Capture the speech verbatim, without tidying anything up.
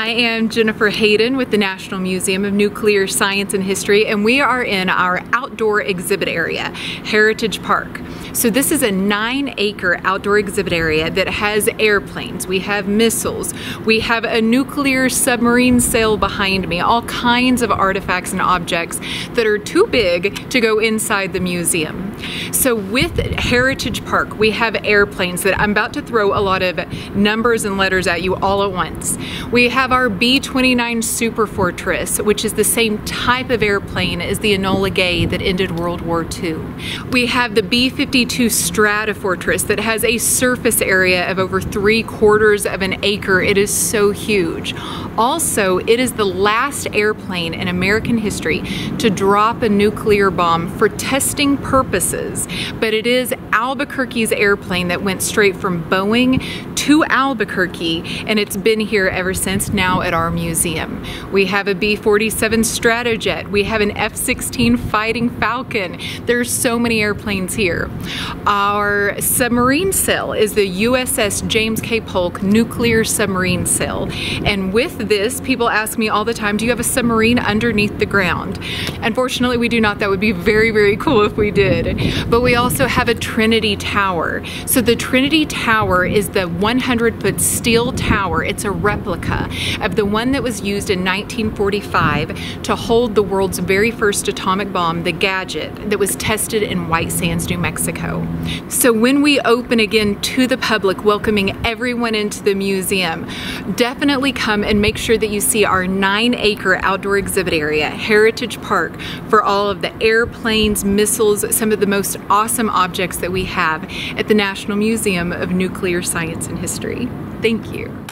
I am Jennifer Hayden with the National Museum of Nuclear Science and History, and we are in our outdoor exhibit area, Heritage Park. So this is a nine acre outdoor exhibit area that has airplanes, we have missiles, we have a nuclear submarine sail behind me, all kinds of artifacts and objects that are too big to go inside the museum. So with Heritage Park, we have airplanes that I'm about to throw a lot of numbers and letters at you all at once. We have our B twenty-nine Superfortress, which is the same type of airplane as the Enola Gay that ended World War Two. We have the B fifty-two Stratofortress that has a surface area of over three quarters of an acre. It is so huge. Also, it is the last airplane in American history to drop a nuclear bomb for testing purposes, but it is Albuquerque's airplane that went straight from Boeing to Albuquerque, and it's been here ever since, now at our museum. We have a B forty-seven Stratojet. We have an F sixteen Fighting Falcon. There's so many airplanes here. Our submarine sail is the U S S James K. Polk nuclear submarine sail, and with this, people ask me all the time, do you have a submarine underneath the ground? Unfortunately, we do not. That would be very, very cool if we did. But we also have a Trinity Tower. So the Trinity Tower is the one hundred foot steel tower. It's a replica of the one that was used in nineteen forty-five to hold the world's very first atomic bomb, the Gadget, that was tested in White Sands, New Mexico. So when we open again to the public, welcoming everyone into the museum, definitely come and make sure that you see our nine acre outdoor exhibit area, Heritage Park, for all of the airplanes, missiles, some of the most awesome objects that we have at the National Museum of Nuclear Science and History. Thank you.